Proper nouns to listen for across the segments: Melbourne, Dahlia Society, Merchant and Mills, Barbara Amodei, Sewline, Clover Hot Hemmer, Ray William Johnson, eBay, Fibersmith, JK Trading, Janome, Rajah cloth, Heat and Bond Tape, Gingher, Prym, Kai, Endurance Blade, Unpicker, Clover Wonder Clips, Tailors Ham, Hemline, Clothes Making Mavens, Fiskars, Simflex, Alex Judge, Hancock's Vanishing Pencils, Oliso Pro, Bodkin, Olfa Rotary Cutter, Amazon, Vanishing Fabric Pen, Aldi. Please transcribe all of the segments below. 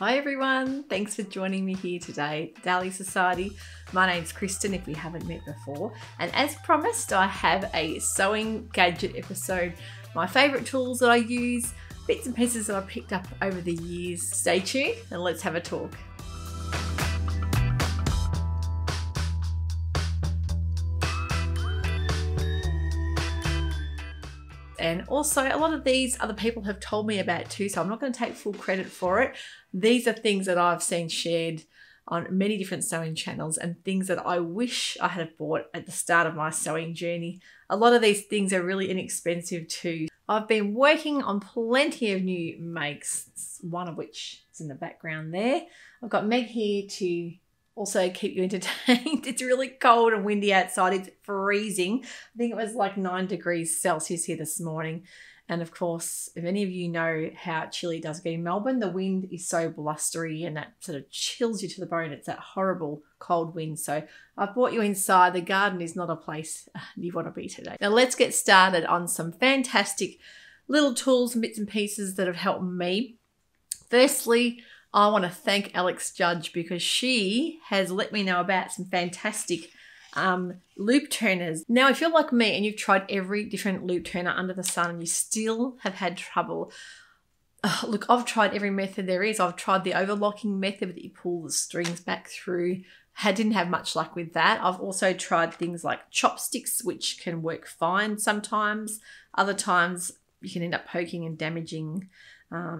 Hi everyone, thanks for joining me here today, Dahlia Society. My name's Kristen if we haven't met before, and as promised I have a sewing gadget episode, my favourite tools that I use, bits and pieces that I picked up over the years. Stay tuned and let's have a talk. And also a lot of these other people have told me about too, so I'm not going to take full credit for it. These are things that I've seen shared on many different sewing channels and things that I wish I had bought at the start of my sewing journey. A lot of these things are really inexpensive too. I've been working on plenty of new makes, one of which is in the background there. I've got Meg here to also keep you entertained. It's really cold and windy outside. It's freezing. I think it was like 9 degrees Celsius here this morning. And of course, if any of you know how chilly it does get in Melbourne, the wind is so blustery and that sort of chills you to the bone. It's that horrible cold wind. So I've brought you inside. The garden is not a place you want to be today. Now let's get started on some fantastic little tools and bits and pieces that have helped me. Firstly, I want to thank Alex Judge because she has let me know about some fantastic loop turners. Now, if you're like me and you've tried every different loop turner under the sun and you still have had trouble, look, I've tried every method there is. I've tried the overlocking method that you pull the strings back through. I didn't have much luck with that. I've also tried things like chopsticks, which can work fine sometimes. Other times you can end up poking and damaging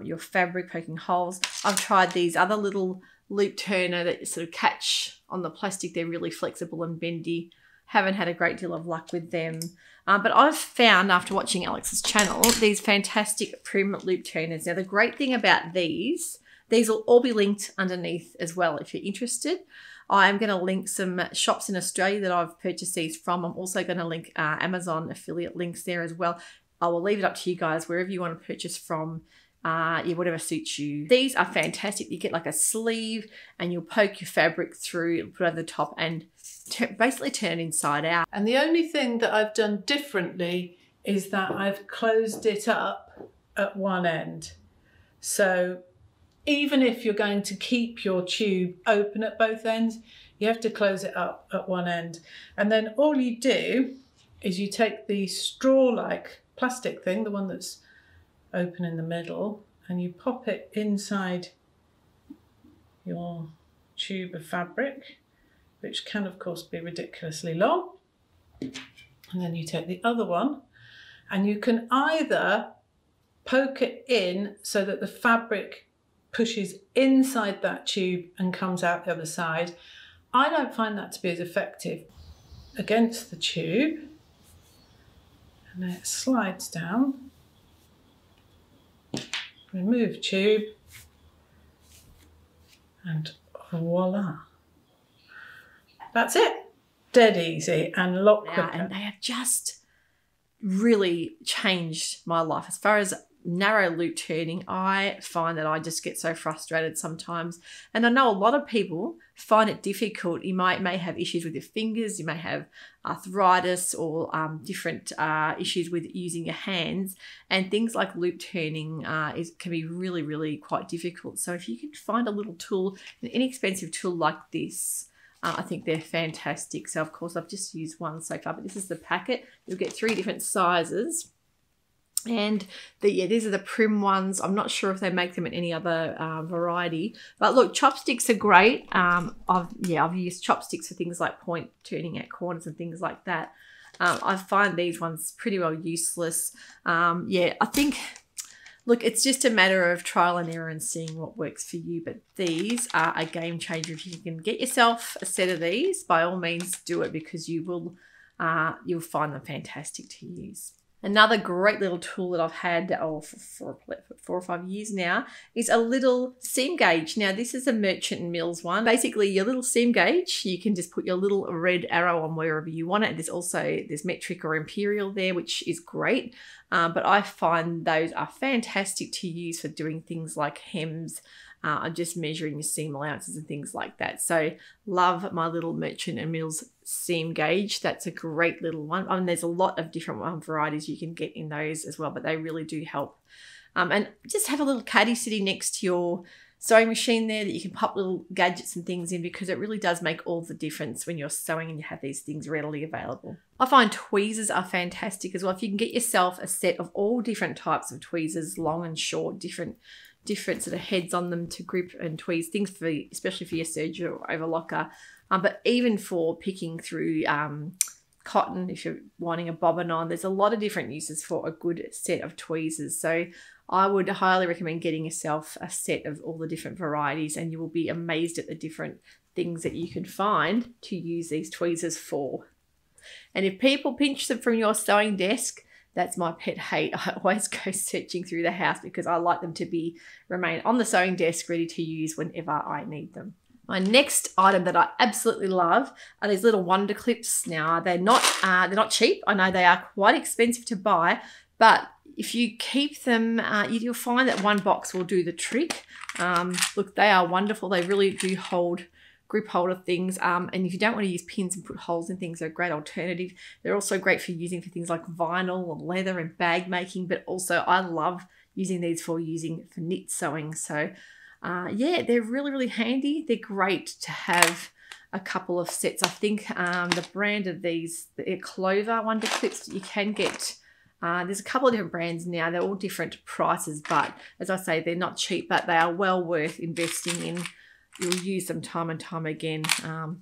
your fabric, poking holes. I've tried these other little loop turner that sort of catch on the plastic. They're really flexible and bendy. Haven't had a great deal of luck with them. But I've found after watching Alex's channel, these fantastic Prym loop turners. Now the great thing about these will all be linked underneath as well if you're interested. I'm going to link some shops in Australia that I've purchased these from. I'm also going to link Amazon affiliate links there as well. I will leave it up to you guys wherever you want to purchase from. Yeah, whatever suits you. These are fantastic. You get like a sleeve and you'll poke your fabric through, put it over the top and basically turn inside out. And the only thing that I've done differently is that I've closed it up at one end. So even if you're going to keep your tube open at both ends, you have to close it up at one end. And then all you do is you take the straw-like plastic thing, the one that's open in the middle, and you pop it inside your tube of fabric, which can of course be ridiculously long. And then you take the other one and you can either poke it in so that the fabric pushes inside that tube and comes out the other side. I don't find that to be as effective. Against the tube, and then it slides down. Remove tube and voila. That's it. Dead easy and a lot quicker. And they have just really changed my life. As far as narrow loop turning, I find that I just get so frustrated sometimes. And I know a lot of people find it difficult. You may have issues with your fingers. You may have arthritis or different issues with using your hands. And things like loop turning can be really, really quite difficult. So if you can find a little tool, an inexpensive tool like this, I think they're fantastic. So of course, I've just used one so far, but this is the packet. You'll get 3 different sizes. And these are the Prym ones. I'm not sure if they make them in any other variety. But look, chopsticks are great. I've used chopsticks for things like point turning at corners and things like that. I find these ones pretty well useless. I think, look, it's just a matter of trial and error and seeing what works for you. But these are a game changer. If you can get yourself a set of these, by all means do it, because you will, you'll find them fantastic to use. Another great little tool that I've had for 4 or 5 years now is a little seam gauge. Now, this is a Merchant and Mills one. Basically, your little seam gauge, you can just put your little red arrow on wherever you want it. There's metric or imperial there, which is great. But I find those are fantastic to use for doing things like hems. I'm just measuring your seam allowances and things like that. So love my little Merchant and Mills seam gauge. That's a great little one. I mean, there's a lot of different varieties you can get in those as well, but they really do help. And just have a little caddy sitting next to your sewing machine there that you can pop little gadgets and things in, because it really does make all the difference when you're sewing and you have these things readily available. I find tweezers are fantastic as well. If you can get yourself a set of all different types of tweezers, long and short, different sort of heads on them to grip and tweeze things, for especially for your serger or overlocker, but even for picking through cotton, if you're wanting a bobbin on, there's a lot of different uses for a good set of tweezers. So I would highly recommend getting yourself a set of all the different varieties, and you will be amazed at the different things that you can find to use these tweezers for. And if people pinch them from your sewing desk, that's my pet hate. I always go searching through the house because I like them to remain on the sewing desk, ready to use whenever I need them. My next item that I absolutely love are these little Wonder Clips. Now they're not cheap. I know they are quite expensive to buy, but if you keep them, you'll find that one box will do the trick. Look, they are wonderful. They really do grip hold of things, and if you don't want to use pins and put holes in things, they're a great alternative. They're also great for using for things like vinyl and leather and bag making, but also I love using these for knit sewing. So yeah, they're really handy. They're great to have a couple of sets. I think the brand of these, the Clover Wonder Clips, you can get there's a couple of different brands now. They're all different prices, but as I say, they're not cheap, but they are well worth investing in. You'll use them time and time again.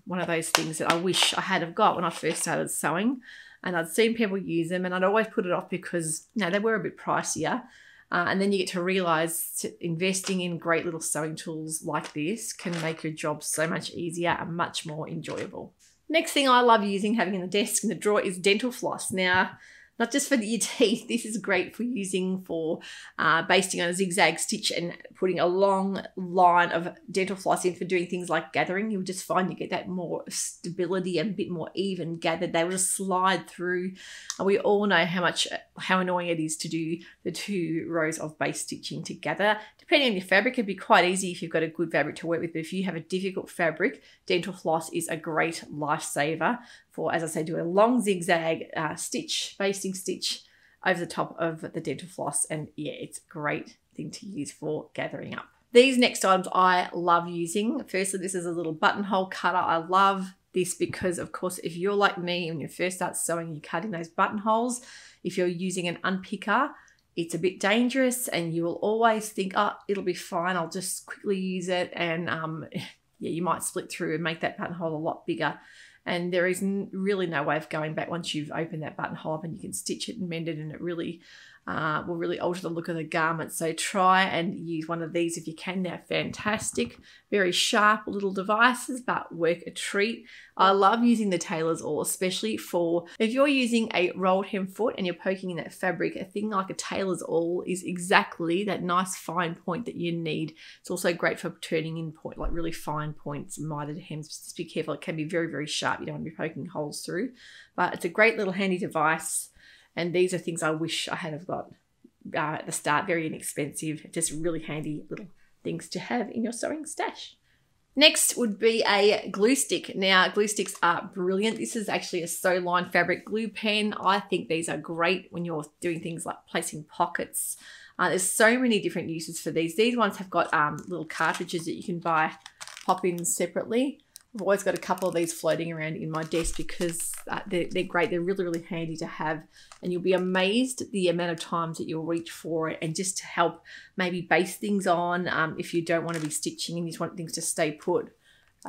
One of those things that I wish I had got when I first started sewing, and I'd seen people use them, and I'd always put it off because, you know, they were a bit pricier. And then you get to realise investing in great little sewing tools like this can make your job so much easier and much more enjoyable. Next thing I love having in the desk in the drawer is dental floss. Now, not just for your teeth, this is great for using for basting on a zigzag stitch and putting a long line of dental floss in for doing things like gathering. You'll just find you get that more stability and a bit more even gathered. They will just slide through. And we all know how annoying it is to do the 2 rows of base stitching together. Depending on your fabric, it'd be quite easy if you've got a good fabric to work with, but if you have a difficult fabric, dental floss is a great lifesaver for, as I say, do a long zigzag stitch, basting stitch over the top of the dental floss, and yeah, it's a great thing to use for gathering up. These next items I love using. Firstly, this is a little buttonhole cutter. I love this because, of course, if you're like me, when you first start sewing, you're cutting those buttonholes. If you're using an unpicker, it's a bit dangerous, and you will always think, oh, it'll be fine, I'll just quickly use it, and yeah, you might split through and make that buttonhole a lot bigger. And there is really no way of going back once you've opened that buttonhole up, and you can stitch it and mend it, and it really will really alter the look of the garment. So try and use one of these if you can. They're fantastic, very sharp little devices, but work a treat. I love using the tailor's awl, especially for if you're using a rolled hem foot and you're poking in that fabric. A thing like a tailor's awl is exactly that nice fine point that you need. It's also great for turning in point, like really fine points, mitered hems. Just be careful, it can be very sharp. You don't want to be poking holes through, but it's a great little handy device. And these are things I wish I had got at the start. Very inexpensive, just really handy little things to have in your sewing stash. Next would be a glue stick. Now, glue sticks are brilliant. This is actually a sew line fabric glue pen. I think these are great when you're doing things like placing pockets. There's so many different uses for these. These ones have got little cartridges that you can buy, pop in separately. I've always got a couple of these floating around in my desk because they're great. They're really handy to have, and you'll be amazed at the amount of times that you'll reach for it, and just to help maybe base things on if you don't want to be stitching and you just want things to stay put.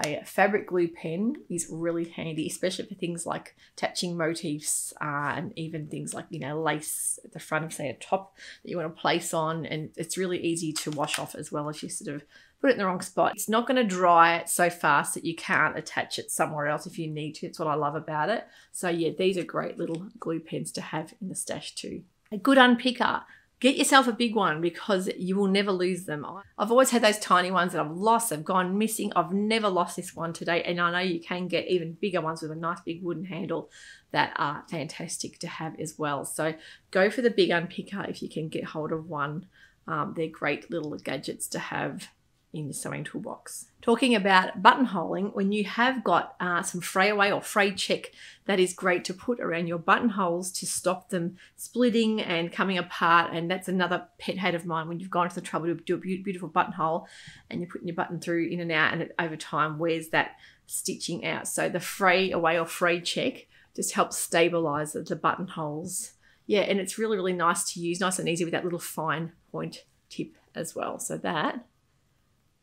A fabric glue pen is really handy, especially for things like attaching motifs and even things like, you know, lace at the front of, say, a top that you want to place on, and it's really easy to wash off as well if you sort of put it in the wrong spot. It's not going to dry so fast that you can't attach it somewhere else if you need to. That's what I love about it. So yeah, these are great little glue pens to have in the stash too. A good unpicker. Get yourself a big one because you will never lose them. I've always had those tiny ones that I've lost, they've gone missing. I've never lost this one today, and I know you can get even bigger ones with a nice big wooden handle that are fantastic to have as well. So go for the big unpicker if you can get hold of one. They're great little gadgets to have in your sewing toolbox. Talking about buttonholing, when you have got some fray away or fray check that is great to put around your buttonholes to stop them splitting and coming apart, and that's another pet hate of mine when you've gone to the trouble to do a beautiful buttonhole and you're putting your button through in and out and it over time wears that stitching out. So the fray away or fray check just helps stabilize the buttonholes. Yeah, and it's really, really nice to use, nice and easy with that little fine point tip as well. So that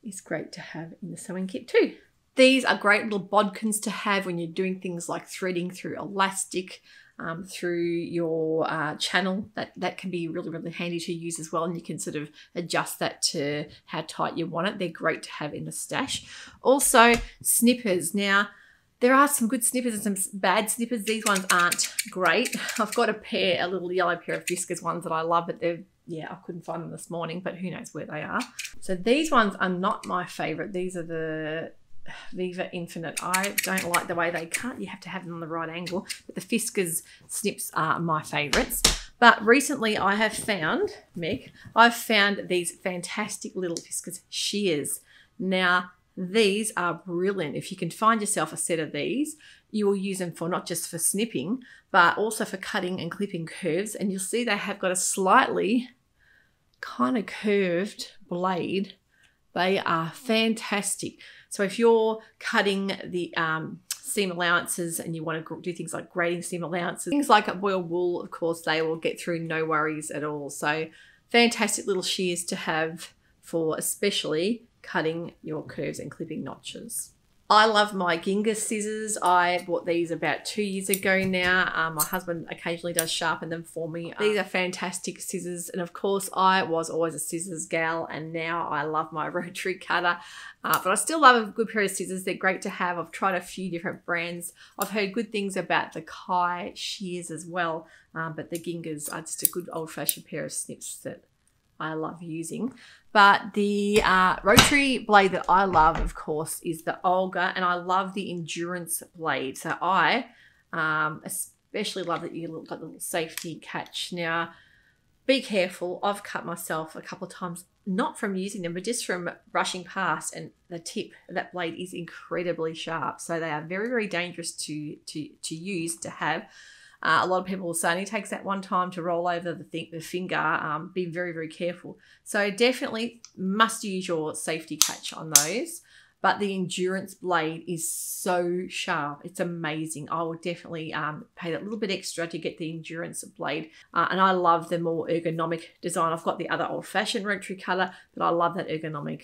is great to have in the sewing kit too. These are great little bodkins to have when you're doing things like threading through elastic, through your channel. That can be really, really handy to use as well, and you can sort of adjust that to how tight you want it. They're great to have in the stash. Also, snippers. Now, there are some good snippers and some bad snippers. These ones aren't great. I've got a pair, a little yellow pair of Fiskars ones that I love, but they're, yeah, I couldn't find them this morning, but who knows where they are. So these ones are not my favorite. These are the Viva Infinite. I don't like the way they cut. You have to have them on the right angle, but the Fiskars snips are my favorites. But recently I have found, Meg, I've found these fantastic little Fiskars shears. Now, these are brilliant. If you can find yourself a set of these, you will use them for not just for snipping, but also for cutting and clipping curves. And you'll see they have got a slightly kind of curved blade. They are fantastic. So if you're cutting the seam allowances and you want to do things like grading seam allowances, things like boil wool, of course, they will get through no worries at all. So fantastic little shears to have for especially cutting your curves and clipping notches. I love my Gingher scissors. I bought these about 2 years ago now. My husband occasionally does sharpen them for me. These are fantastic scissors. And of course, I was always a scissors gal, and now I love my rotary cutter. But I still love a good pair of scissors. They're great to have. I've tried a few different brands. I've heard good things about the Kai shears as well. But the Ginghers are just a good old-fashioned pair of snips that I love using. But the rotary blade that I love, of course, is the Olga, and I love the endurance blade. So I especially love that you've got the little safety catch. Now, be careful. I've cut myself a couple of times, not from using them, but just from rushing past, and the tip of that blade is incredibly sharp. So they are very, very dangerous to use, to have. A lot of people will say it only takes that one time to roll over the finger. Be very, very careful. So definitely must use your safety catch on those. But the endurance blade is so sharp. It's amazing. I will definitely pay that little bit extra to get the endurance blade. And I love the more ergonomic design. I've got the other old-fashioned rotary cutter, but I love that ergonomic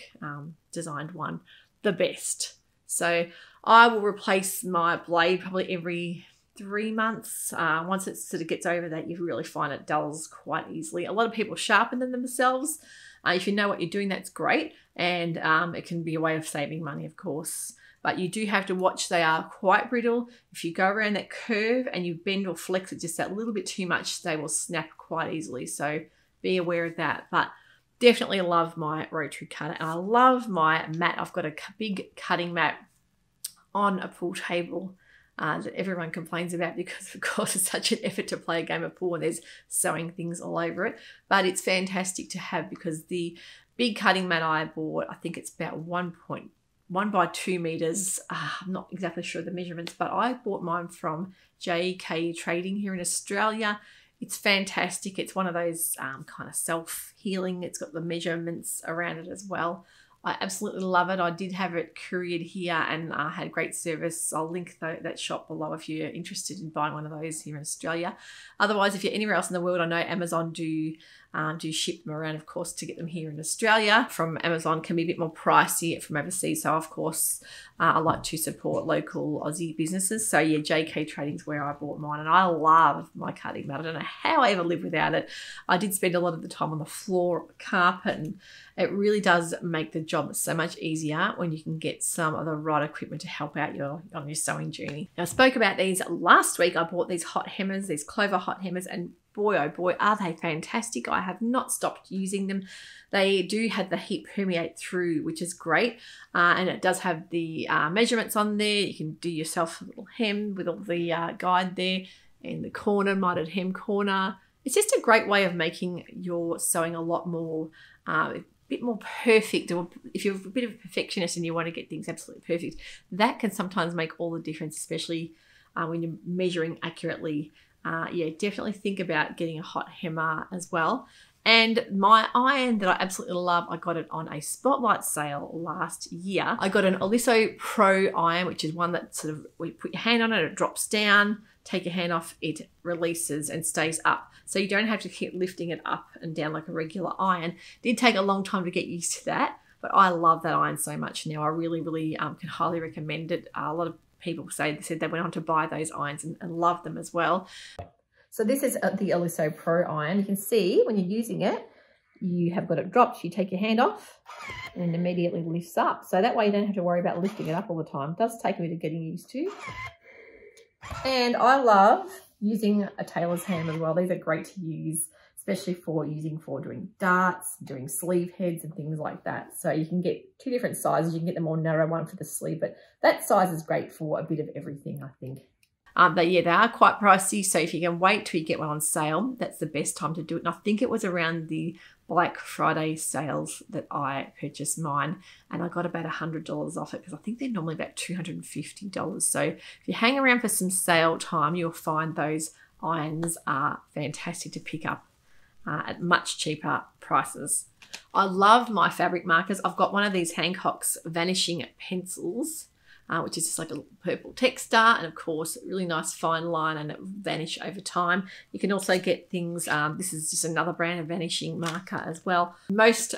designed one the best. So I will replace my blade probably every 3 months. Once it sort of gets over that, you really find it dulls quite easily. A lot of people sharpen them themselves. If you know what you're doing, that's great. And it can be a way of saving money, of course. But you do have to watch. They are quite brittle. If you go around that curve and you bend or flex it just that little bit too much, they will snap quite easily. So be aware of that. But definitely love my rotary cutter. And I love my mat. I've got a big cutting mat on a pool table that everyone complains about because, of course, it's such an effort to play a game of pool and there's sewing things all over it. But it's fantastic to have because the big cutting mat I bought, I think it's about 1.1 by 2 metres. I'm not exactly sure of the measurements, but I bought mine from JK Trading here in Australia. It's fantastic. It's one of those kind of self-healing. It's got the measurements around it as well. I absolutely love it. I did have it couriered here and I had great service. I'll link that shop below if you're interested in buying one of those here in Australia. Otherwise, if you're anywhere else in the world, I know Amazon do ship them around, of course, to get them here in Australia. From Amazon can be a bit more pricey from overseas. So, of course, I like to support local Aussie businesses. So, yeah, JK Trading's where I bought mine, and I love my cutting mat. I don't know how I ever live without it. I did spend a lot of the time on the floor, carpet, and it really does make the job so much easier when you can get some of the right equipment to help out on your sewing journey. Now, I spoke about these last week. I bought these hot hemmers, these Clover hot hemmers, and boy, oh boy, are they fantastic. I have not stopped using them. They do have the heat permeate through, which is great. And it does have the measurements on there. You can do yourself a little hem with all the guide there, and the corner, mitered hem corner. It's just a great way of making your sewing a lot more bit more perfect, or if you're a bit of a perfectionist and you want to get things absolutely perfect, that can sometimes make all the difference, especially when you're measuring accurately. Yeah, definitely think about getting a hot hemmer as well. And my iron that I absolutely love, I got it on a spotlight sale last year. I got an Oliso Pro iron, which is one that sort of, we put your hand on it, it drops down, take your hand off, it releases and stays up. So you don't have to keep lifting it up and down like a regular iron. It did take a long time to get used to that, but I love that iron so much now. I really, really can highly recommend it. A lot of people said they went on to buy those irons and love them as well. So this is the Oliso Pro iron. You can see when you're using it, you have got it dropped. You take your hand off and it immediately lifts up. So that way you don't have to worry about lifting it up all the time. It does take a bit of getting used to. And I love using a tailor's ham as well. These are great to use, especially for using for doing darts, doing sleeve heads and things like that. So you can get two different sizes. You can get the more narrow one for the sleeve, but that size is great for a bit of everything, I think. But yeah, they are quite pricey. So if you can wait till you get one on sale, that's the best time to do it. And I think it was around the Black Friday sales that I purchased mine, and I got about $100 off it, because I think they're normally about $250. So if you hang around for some sale time, you'll find those irons are fantastic to pick up at much cheaper prices. I love my fabric markers. I've got one of these Hancock's Vanishing Pencils, which is just like a purple text dart, and of course really nice fine line, and it will vanish over time. You can also get things, this is just another brand of vanishing marker as well. Most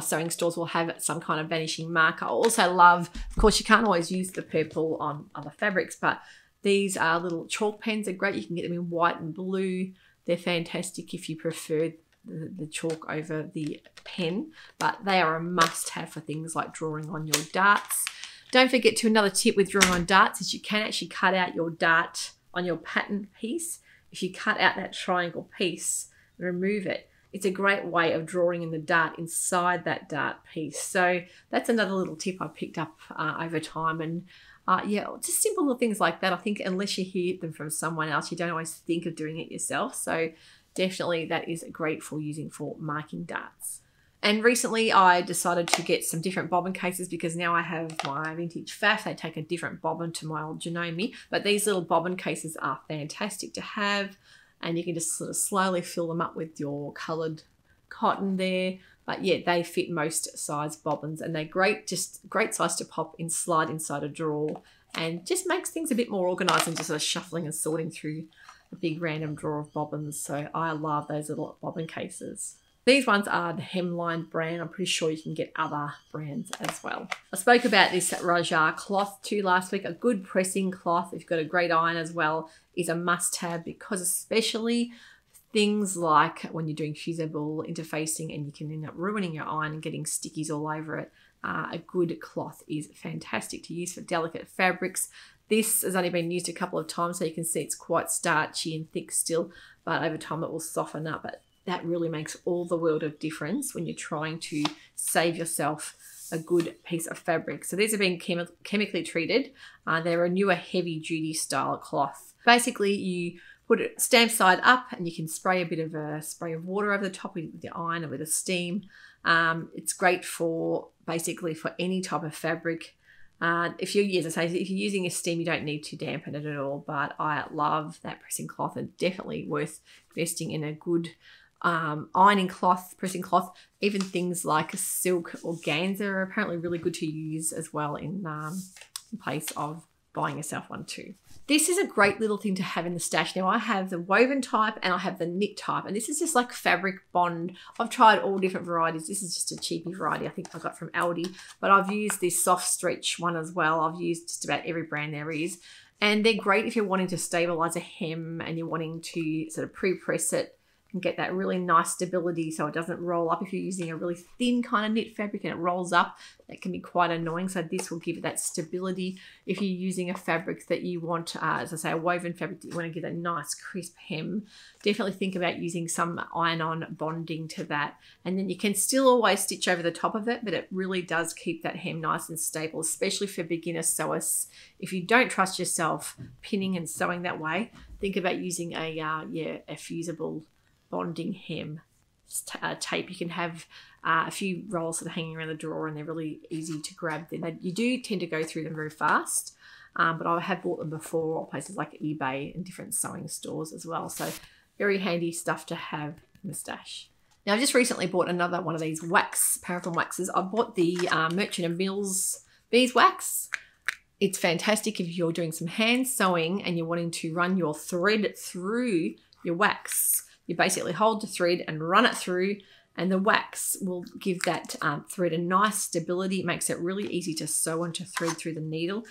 sewing stores will have some kind of vanishing marker. I also love, of course you can't always use the purple on other fabrics, but these are little chalk pens, are great. You can get them in white and blue. They're fantastic if you prefer the chalk over the pen, but they are a must have for things like drawing on your darts. Don't forget to, another tip with drawing on darts is you can actually cut out your dart on your pattern piece. If you cut out that triangle piece and remove it, it's a great way of drawing in the dart inside that dart piece. So that's another little tip I picked up over time. And yeah, just simple little things like that. I think unless you hear them from someone else, you don't always think of doing it yourself. So definitely that is great for using for marking darts. And recently I decided to get some different bobbin cases, because now I have my vintage faff. They take a different bobbin to my old Janome, but these little bobbin cases are fantastic to have, and you can just sort of slowly fill them up with your coloured cotton there. But yeah, they fit most size bobbins, and they're great, just great size to pop in, slide inside a drawer, and just makes things a bit more organised than just sort of shuffling and sorting through a big random drawer of bobbins. So I love those little bobbin cases. These ones are the Hemline brand. I'm pretty sure you can get other brands as well. I spoke about this Rajah cloth too last week. A good pressing cloth, if you've got a great iron as well, is a must-have, because especially things like when you're doing fusible interfacing and you can end up ruining your iron and getting stickies all over it, a good cloth is fantastic to use for delicate fabrics. This has only been used a couple of times, so you can see it's quite starchy and thick still, but over time it will soften up. That really makes all the world of difference when you're trying to save yourself a good piece of fabric. So these have been chemically treated. They're a newer heavy duty style cloth. Basically you put it stamp side up and you can spray a bit of a spray of water over the top with the iron or with a steam. It's great for basically for any type of fabric. If you're using a steam, you don't need to dampen it at all, but I love that pressing cloth, and definitely worth investing in a good ironing cloth, pressing cloth. Even things like silk or organza are apparently really good to use as well in place of buying yourself one too. This is a great little thing to have in the stash. Now I have the woven type and I have the knit type, and this is just like fabric bond. I've tried all different varieties. This is just a cheapy variety I think I got from Aldi, but I've used this soft stretch one as well. I've used just about every brand there is, and they're great if you're wanting to stabilize a hem and you're wanting to sort of pre-press it and get that really nice stability so it doesn't roll up. If you're using a really thin kind of knit fabric and it rolls up, that can be quite annoying, so this will give it that stability. If you're using a fabric that you want, as I say, a woven fabric that you want to give a nice crisp hem, definitely think about using some iron-on bonding to that, and then you can still always stitch over the top of it, but it really does keep that hem nice and stable, especially for beginner sewers. If you don't trust yourself pinning and sewing that way, think about using a fusible bonding hem tape. You can have a few rolls that are hanging around the drawer and they're really easy to grab. Then you do tend to go through them very fast, but I have bought them before on places like eBay and different sewing stores as well. So very handy stuff to have in the stash. Now, I've just recently bought another one of these wax, paraffin waxes. I bought the Merchant and Mills beeswax. It's fantastic if you're doing some hand sewing and you're wanting to run your thread through your wax. You basically hold the thread and run it through, and the wax will give that thread a nice stability. It makes it really easy to sew onto thread through the needle.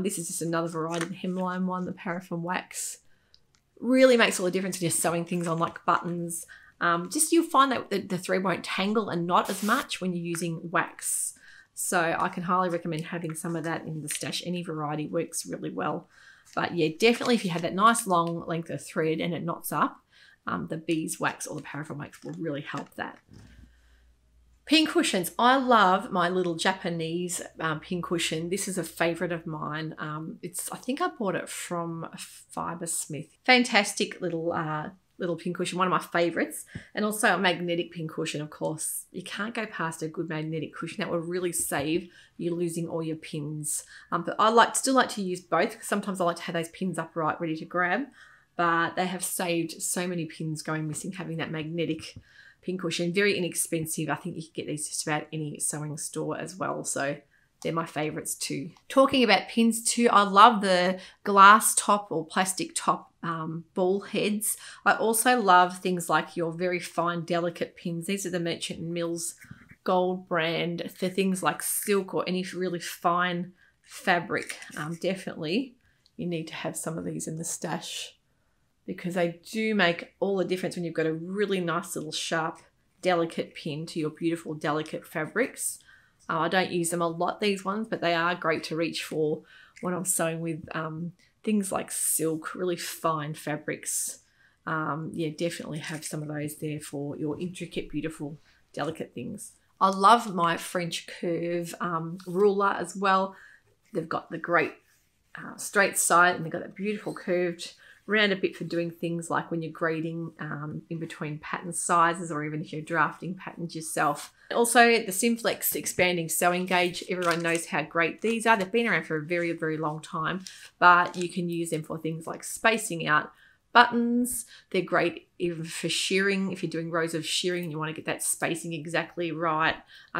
This is just another variety of the Hemline one, the paraffin wax. Really makes all the difference when you're sewing things on like buttons. Just you'll find that the thread won't tangle and knot as much when you're using wax. So I can highly recommend having some of that in the stash. Any variety works really well. But yeah, definitely if you have that nice long length of thread and it knots up, the beeswax or the paraffin wax will really help that. Pin cushions. I love my little Japanese pin cushion. This is a favorite of mine. I think I bought it from Fibersmith. Fantastic little pin cushion, one of my favorites, and also a magnetic pin cushion. Of course, you can't go past a good magnetic cushion. That will really save you losing all your pins. But I still like to use both, because sometimes I like to have those pins upright ready to grab, but they have saved so many pins going missing having that magnetic pin cushion. Very inexpensive. I think you can get these just about any sewing store as well, so they're my favorites too. Talking about pins too, I love the glass top or plastic top ball heads. I also love things like your very fine, delicate pins. These are the Merchant and Mills Gold brand for things like silk or any really fine fabric. Definitely you need to have some of these in the stash, because they do make all the difference when you've got a really nice little sharp, delicate pin to your beautiful, delicate fabrics. I don't use them a lot, these ones, but they are great to reach for when I'm sewing with things like silk, really fine fabrics. Yeah, definitely have some of those there for your intricate, beautiful, delicate things. I love my French curve ruler as well. They've got the great straight side, and they've got that beautiful curved round a bit for doing things like when you're grading in between pattern sizes, or even if you're drafting patterns yourself. Also, the Simflex expanding sewing gauge. Everyone knows how great these are. They've been around for a very, very long time, but you can use them for things like spacing out buttons. They're great even for shearing. If you're doing rows of shearing and you want to get that spacing exactly right,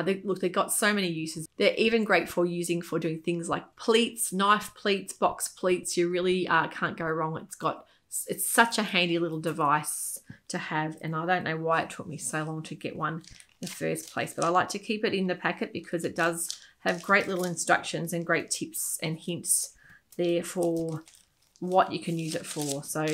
they've got so many uses. They're even great for using for doing things like pleats, knife pleats, box pleats. You really can't go wrong. It's such a handy little device to have, and I don't know why it took me so long to get one in the first place, but I like to keep it in the packet because it does have great little instructions and great tips and hints there for what you can use it for. So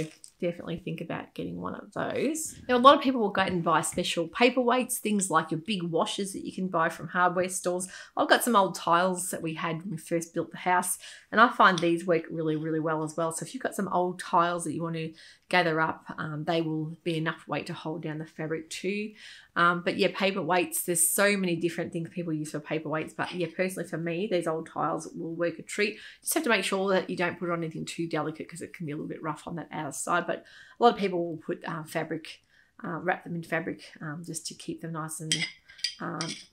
definitely think about getting one of those. Now, a lot of people will go out and buy special paperweights, things like your big washers that you can buy from hardware stores. I've got some old tiles that we had when we first built the house, and I find these work really, really well as well. So if you've got some old tiles that you want to gather up, they will be enough weight to hold down the fabric too. But yeah, paperweights, there's so many different things people use for paperweights, but yeah, personally for me, these old tiles will work a treat. Just have to make sure that you don't put on anything too delicate, because it can be a little bit rough on that outer side, but a lot of people will put wrap them in fabric just to keep them nice and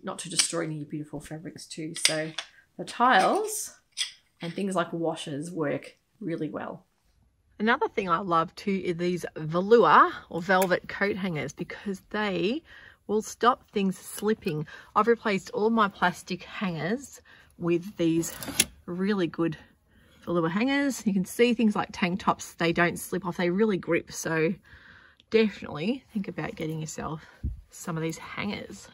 not to destroy any beautiful fabrics too. So the tiles and things like washers work really well. Another thing I love too are these velour or velvet coat hangers, because they will stop things slipping. I've replaced all my plastic hangers with these really good velour hangers. You can see things like tank tops, they don't slip off, they really grip. So definitely think about getting yourself some of these hangers.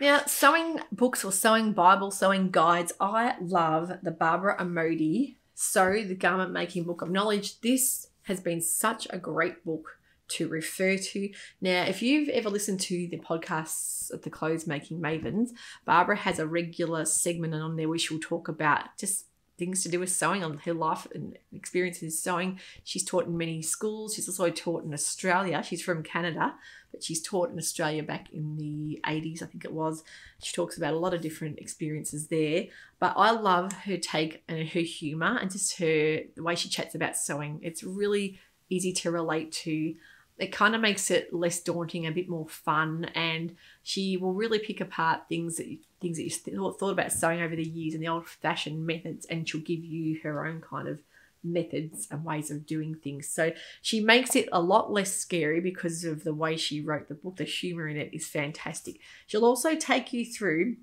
Now, sewing books or sewing Bibles, sewing guides, I love the Barbara Amodei So the Garment Making Book of Knowledge. This has been such a great book to refer to. Now, if you've ever listened to the podcasts of the Clothes Making Mavens, Barbara has a regular segment on there where she'll talk about just things to do with sewing, on her life and experiences sewing. She's taught in many schools. She's also taught in Australia. She's from Canada, but she's taught in Australia back in the 80s, I think it was. She talks about a lot of different experiences there, but I love her take and her humour and just the way she chats about sewing. It's really easy to relate to. it kind of makes it less daunting, a bit more fun, and she will really pick apart things that you thought about sewing over the years and the old-fashioned methods, and she'll give you her own kind of methods and ways of doing things. So she makes it a lot less scary because of the way she wrote the book. The humor in it is fantastic. She'll also take you through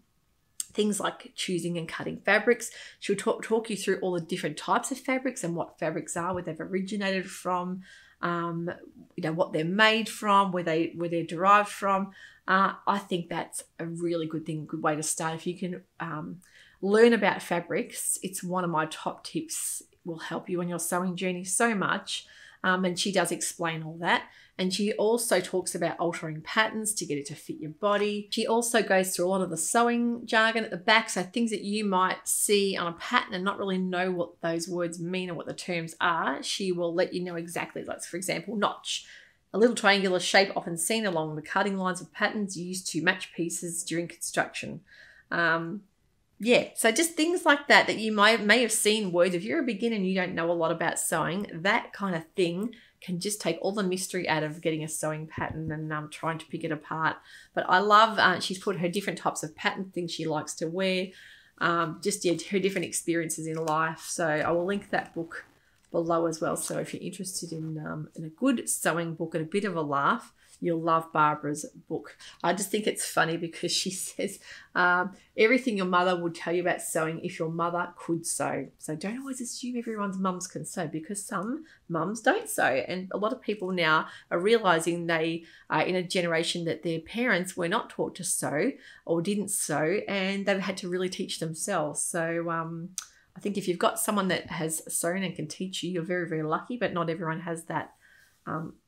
things like choosing and cutting fabrics. She'll talk you through all the different types of fabrics and what fabrics are, where they've originated from, you know, what they're made from, where they're derived from. I think that's a really good thing, good way to start. If you can learn about fabrics, it's one of my top tips. Will help you on your sewing journey so much, and she does explain all that. And she also talks about altering patterns to get it to fit your body. She also goes through a lot of the sewing jargon at the back, so things that you might see on a pattern and not really know what those words mean or what the terms are, she will let you know exactly. Like, for example, notch, a little triangular shape often seen along the cutting lines of patterns used to match pieces during construction. Yeah, so just things like that that you may have seen words. If you're a beginner and you don't know a lot about sewing, that kind of thing can just take all the mystery out of getting a sewing pattern and trying to pick it apart. But I love, she's put her different types of pattern, things she likes to wear, just yeah, her different experiences in life. So I will link that book below as well. So if you're interested in a good sewing book and a bit of a laugh, you'll love Barbara's book. I just think it's funny because she says everything your mother would tell you about sewing if your mother could sew. So don't always assume everyone's mums can sew, because some mums don't sew. And a lot of people now are realising they are in a generation that their parents were not taught to sew or didn't sew, and they've had to really teach themselves. So I think if you've got someone that has sewn and can teach you, you're very, very lucky, but not everyone has that.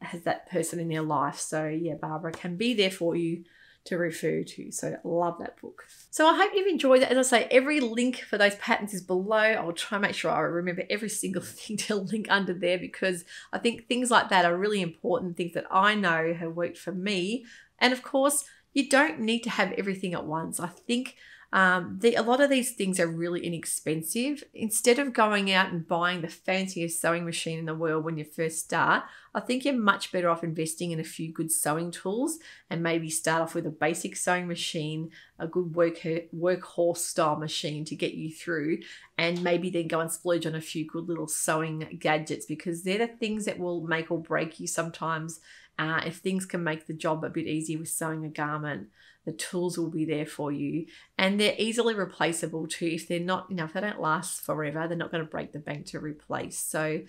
Has that person in their life. So yeah, Barbara can be there for you to refer to. So love that book. So I hope you've enjoyed that. As I say, every link for those patterns is below. I'll try and make sure I remember every single thing to link under there, because I think things like that are really important, things that I know have worked for me. And of course, you don't need to have everything at once. I think a lot of these things are really inexpensive. Instead of going out and buying the fanciest sewing machine in the world when you first start, I think you're much better off investing in a few good sewing tools, and maybe start off with a basic sewing machine, a good workhorse style machine to get you through, and maybe then go and splurge on a few good little sewing gadgets, because they're the things that will make or break you sometimes. If things can make the job a bit easier with sewing a garment, the tools will be there for you, and they're easily replaceable too. If they're not, you know, if they don't last forever, they're not going to break the bank to replace. So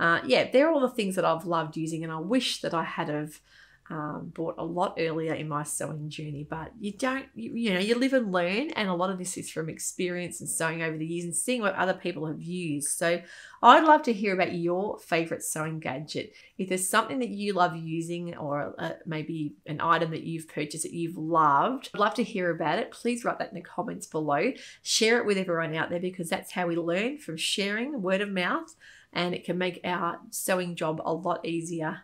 yeah, they're all the things that I've loved using, and I wish that I had have bought a lot earlier in my sewing journey. But you don't, you know, you live and learn, and a lot of this is from experience and sewing over the years and seeing what other people have used. So I'd love to hear about your favorite sewing gadget. If there's something that you love using, or maybe an item that you've purchased that you've loved, I'd love to hear about it. Please write that in the comments below. Share it with everyone out there, because that's how we learn, from sharing, word of mouth, and it can make our sewing job a lot easier,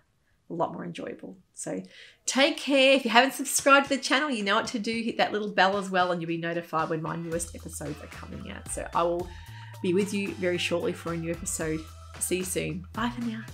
a lot more enjoyable. So take care. If you haven't subscribed to the channel, you know what to do. Hit that little bell as well, and you'll be notified when my newest episodes are coming out. So I will be with you very shortly for a new episode. See you soon. Bye for now.